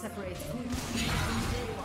separates good from day ones.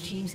Team's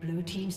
Blue team's